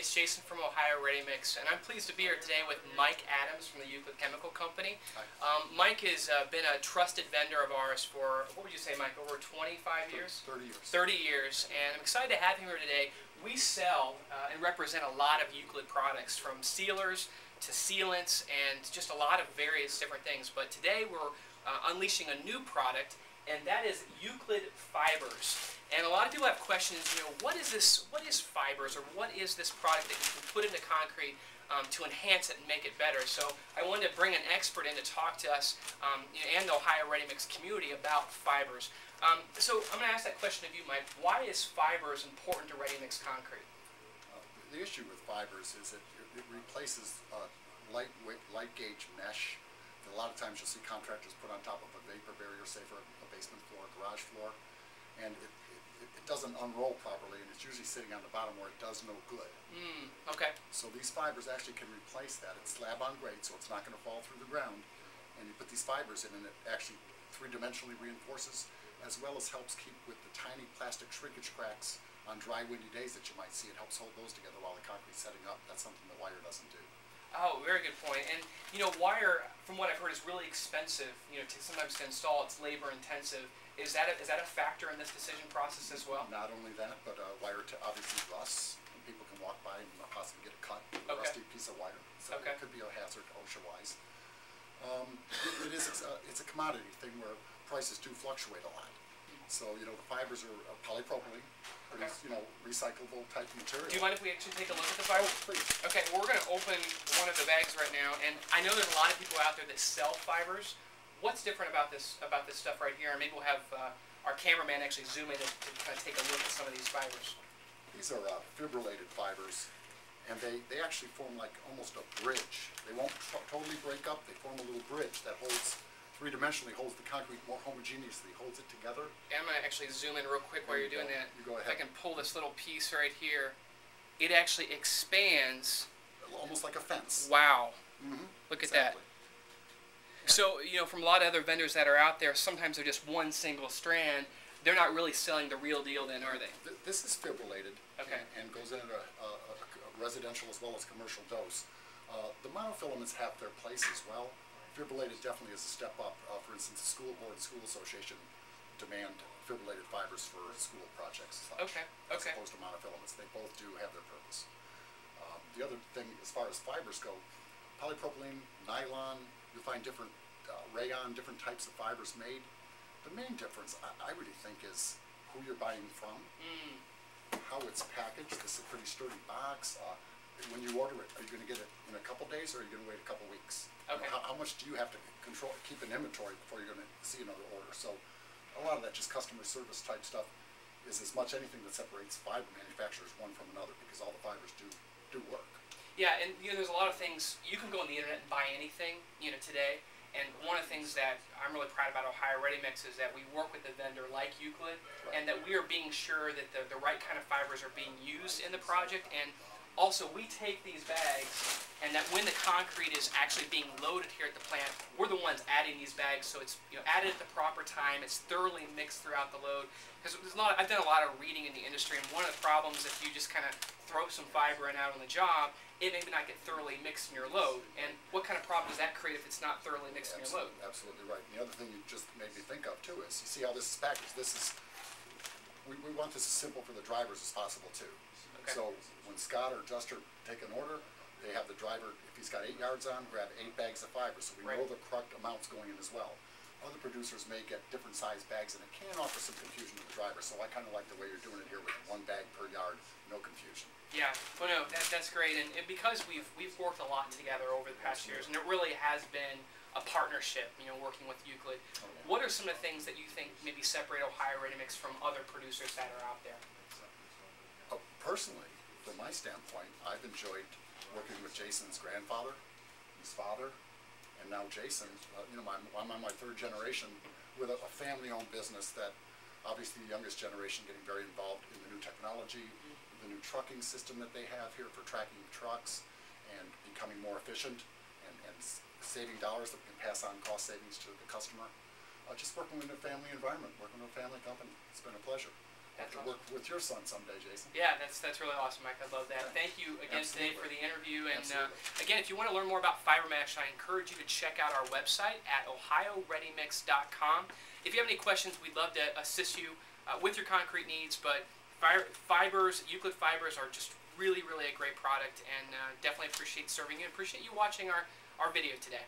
it's Jason from Ohio Ready Mix, and I'm pleased to be here today with Mike Adams from the Euclid Chemical Company. Mike has been a trusted vendor of ours for, what would you say, Mike, over 25 years? 30 years. 30 years, and I'm excited to have him here today. We sell and represent a lot of Euclid products, from sealers to sealants and just a lot of various different things, but today we're unleashing a new product, and that is Euclid fibers. And a lot of people have questions, you know, what is this, what is fibers, or what is this product that you can put into concrete to enhance it and make it better? So I wanted to bring an expert in to talk to us and the Ohio Ready Mix community about fibers. So I'm going to ask that question of you, Mike. Why is fibers important to ready mix concrete? The issue with fibers is that it replaces light gauge mesh. A lot of times you'll see contractors put on top of a vapor barrier, say for a basement floor, a garage floor, and it doesn't unroll properly, and it's usually sitting on the bottom where it does no good. Okay. So these fibers actually can replace that. It's slab on grade, so it's not going to fall through the ground, and you put these fibers in, and it actually three-dimensionally reinforces, as well as helps keep with the tiny plastic shrinkage cracks on dry, windy days that you might see. It helps hold those together while the concrete's setting up. That's something the wire doesn't do. Oh, very good point. And you know, wire, from what I've heard, is really expensive. You know, sometimes to install, it's labor intensive. Is that a factor in this decision process as well? Not only that, but wire to obviously rusts, and people can walk by and possibly get a cut with a rusty piece of wire. So it could be a hazard, OSHA-wise. It's a commodity thing where prices do fluctuate a lot. So, you know, the fibers are polypropylene, you know, recyclable type material. Do you mind if we actually take a look at the fibers? Oh, please. Okay, well, we're going to open one of the bags right now, and I know there's a lot of people out there that sell fibers. What's different about this stuff right here? And maybe we'll have our cameraman actually zoom in to kind of take a look at some of these fibers. These are fibrillated fibers, and they actually form like almost a bridge. They won't totally break up. They form a little bridge that holds, three-dimensionally holds the concrete more homogeneously, holds it together. And I'm going to actually zoom in real quick while you're doing that. You go ahead. If I can pull this little piece right here, it actually expands. Almost like a fence. Wow. Look at that. So, you know, from a lot of other vendors that are out there, sometimes they're just one single strand. They're not really selling the real deal then, are they? This is fibrillated and goes in at a residential as well as commercial dose. The monofilaments have their place as well. Fibrillated definitely is a step up. For instance, the school board and school association demand fibrillated fibers for school projects as as opposed to monofilaments. They both do have their purpose. The other thing, as far as fibers go, polypropylene, nylon, you'll find different rayon, different types of fibers made. The main difference, I really think, is who you're buying from, how it's packaged. This is a pretty sturdy box. When you order it, are you going to get it in a couple days, or are you going to wait a couple weeks? Okay. You know, how much do you have to control, keep an inventory before you're going to see another order? So a lot of that just customer service type stuff is as much anything that separates fiber manufacturers one from another, because all the fibers do work. Yeah, and you know, there's a lot of things. You can go on the internet and buy anything, you know, today. And one of the things that I'm really proud about Ohio Ready Mix is that we work with a vendor like Euclid, and that we are being sure that the right kind of fibers are being used in the project. And also, we take these bags, and that when the concrete is actually being loaded here at the plant, we're the ones adding these bags, so it's, you know, added at the proper time. It's thoroughly mixed throughout the load. Because I've done a lot of reading in the industry, and one of the problems, if you just kind of throw some fiber in out on the job, it may not get thoroughly mixed in your load. And what kind of problem does that create if it's not thoroughly mixed in your load? Absolutely right. And the other thing you just made me think of too is, you see how this is packaged. This is, we want this as simple for the drivers as possible too. So when Scott or Duster take an order, they have the driver, if he's got 8 yards on, grab 8 bags of fiber, so we know the correct amount's going in as well. Other producers may get different size bags, and it can offer some confusion to the driver, so I kind of like the way you're doing it here with 1 bag per yard, no confusion. Yeah, well, no, that's great, and because we've worked a lot together over the past years, and it really has been a partnership, you know, working with Euclid. What are some of the things that you think maybe separate Ohio Ready Mix from other producers that are out there? Personally, from my standpoint, I've enjoyed working with Jason's grandfather, his father, and now Jason. You know, I'm on my 3rd generation with a family-owned business that, obviously, the youngest generation getting very involved in the new technology, the new trucking system that they have here for tracking trucks, and becoming more efficient, and saving dollars that we can pass on cost savings to the customer. Just working in a family environment, working with a family company. It's been a pleasure. That's awesome. Work with your son someday, Jason. Yeah, that's really awesome, Mike. I love that. Yeah. Thank you again today for the interview. And again, if you want to learn more about Fiber Mash, I encourage you to check out our website at OhioReadyMix.com. If you have any questions, we'd love to assist you with your concrete needs. But fibers, Euclid fibers, are just really, really a great product, and definitely appreciate serving you. Appreciate you watching our video today.